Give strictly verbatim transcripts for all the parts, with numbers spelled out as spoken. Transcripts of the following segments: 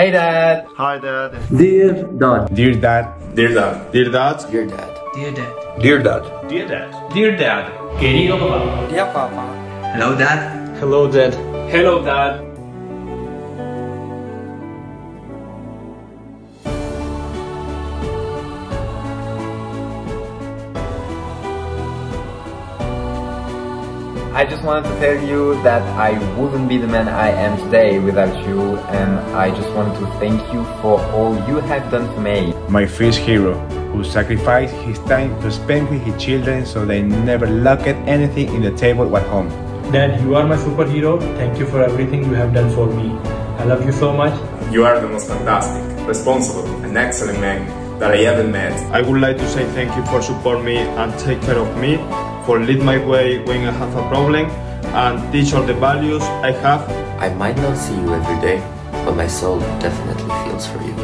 Hey Dad. Hi Dad. Dear Dad. Dear Dad. Dear Dad. Dear Dad. Dear Dad. Dear Dad. Dear Dad. Dear Dad. Dear Dad. Querido papá. Dear Papa. Hello Dad. Hello Dad. Hello Dad. I just wanted to tell you that I wouldn't be the man I am today without you, and I just wanted to thank you for all you have done for me. My first hero, who sacrificed his time to spend with his children so they never lacked anything in the table at home. Dad, you are my superhero. Thank you for everything you have done for me. I love you so much. You are the most fantastic, responsible, and excellent man that I ever met. I would like to say thank you for supporting me and take care of me, for lead my way when I have a problem, and teach all the values I have. I might not see you every day, but my soul definitely feels for you.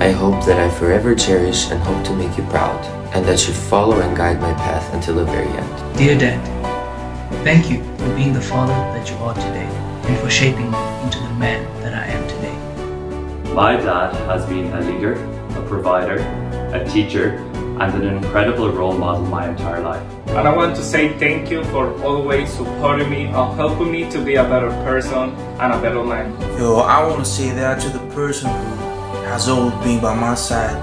I hope that I forever cherish and hope to make you proud, and that you follow and guide my path until the very end. Dear Dad, thank you for being the father that you are today, and for shaping me into the man that I am today. My dad has been a leader, a provider, a teacher, and an incredible role model my entire life. And I want to say thank you for always supporting me and helping me to be a better person and a better man. Yo, I want to say that to the person who has always been by my side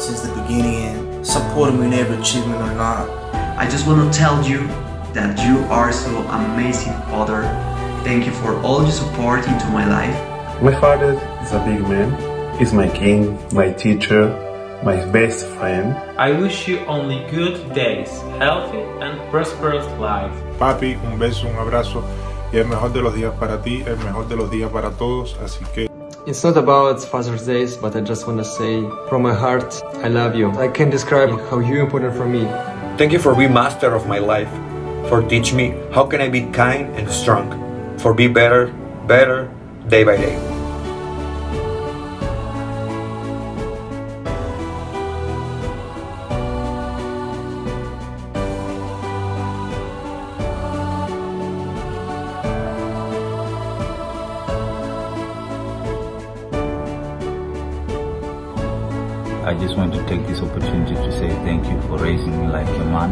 since the beginning and supported me in every achievement or not. I just want to tell you that you are so amazing, father. Thank you for all your support into my life. My father is a big man. He's my king, my teacher, my best friend. I wish you only good days, healthy and prosperous life. Papi, un beso, un abrazo, y el mejor de los días para ti, el mejor de los días para todos, así que... It's not about Father's Days, but I just want to say from my heart, I love you. I can't describe how you important for me. Thank you for being master of my life, for teach me how can I be kind and strong, for be better, better, day by day. I just want to take this opportunity to say thank you for raising me like a man.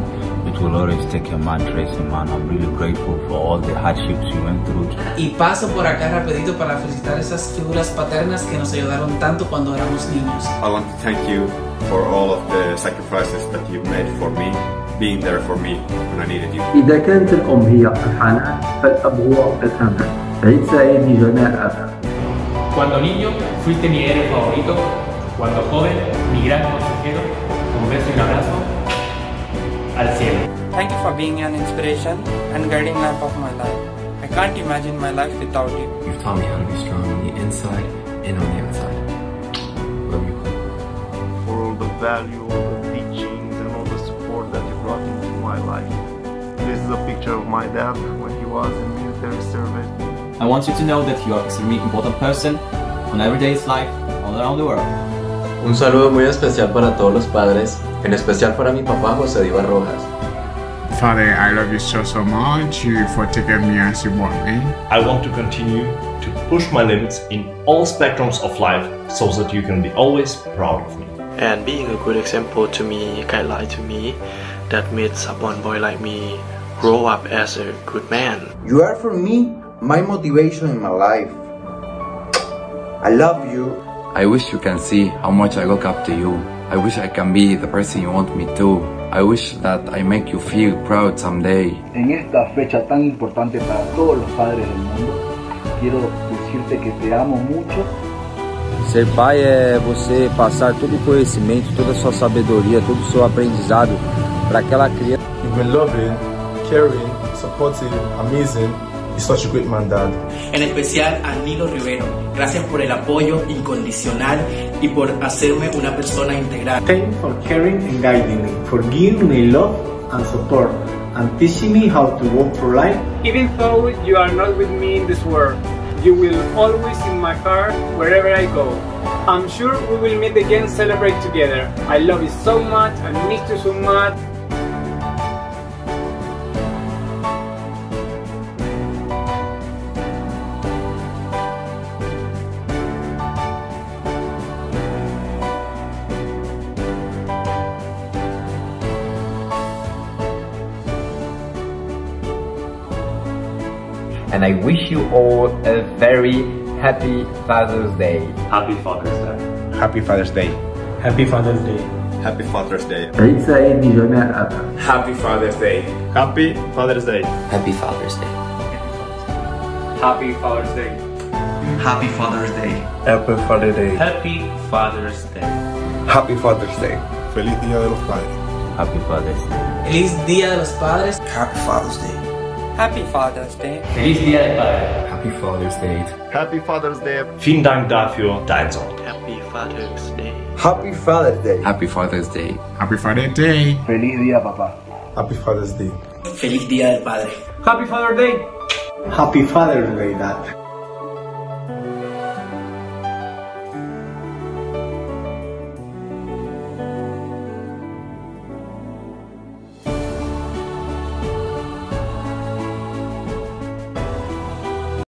It will always take a man to raise a man. I'm really grateful for all the hardships you went through. Y paso por acá rapidito para felicitar esas figuras paternas que nos ayudaron tanto cuando éramos niños. I want to thank you for all of the sacrifices that you've made for me, being there for me when I needed you. إذا كانت الأم هي الحنان فالأب هو الأمان. عيد سعيد لجميع الآباء. Cuando niño fuiste mi héroe favorito. Cuando joven, mi gran consejero, un beso y un abrazo al cielo. Thank you for being an inspiration and guiding life of my life. I can't imagine my life without you. You've taught me how to be strong on the inside and on the outside. Love you. For all the value, all the teachings, and all the support that you brought into my life. This is a picture of my dad when he was in military service. I want you to know that you are an extremely important person on everyday's life all around the world. Un saludo muy especial para todos los padres, en especial para mi papá José Diva Rojas. Father, I love you so, so much for taking me as you want me. I want to continue to push my limits in all spectrums of life so that you can be always proud of me. And being a good example to me, a guideline to me, that makes a born boy like me grow up as a good man. You are for me my motivation in my life. I love you. I wish you can see how much I look up to you. I wish I can be the person you want me to. I wish that I make you feel proud someday. En esta fecha tan importante para todos los padres del mundo, quiero decirte que te amo mucho. Ser pai é você passar todo o conhecimento, toda a sua sabedoria, todo o seu aprendizado para aquela criança. You've been loving, caring, supportive, amazing. He's such a great man, Dad. En especial a Nilo Rivero. Gracias por el apoyo incondicional y por hacerme una persona integral. Thank you for caring and guiding me, for giving me love and support, and teaching me how to walk through life. Even though you are not with me in this world, you will always in my heart wherever I go. I'm sure we will meet again, celebrate together. I love you so much and miss you so much. and I wish you all a very happy Father's Day. Happy Father's Day. Happy Father's Day. Happy Father's Day. Happy Father's Day. It's a millionaire app. Happy Father's Day. Happy Father's Day. Happy Father's Day. Happy Father's Day. Happy Father's Day. Happy Father's Day. Happy Father's Day. Happy Father's Day. Feliz Día de los Padres. Happy Father's Day. Feliz Día de los Padres. Happy Father's Day. Happy Father's Day. Feliz Día del Padre. Happy Father's Day. Happy Father's Day. Vielen Dank dafür, dein Sohn. Happy Father's Day. Happy Father's Day. Happy Father's Day. Happy Father's Day. Feliz día, papá. Happy Father's Day. Feliz Día del Padre. Happy Father's Day. Happy Father's Day, Dad.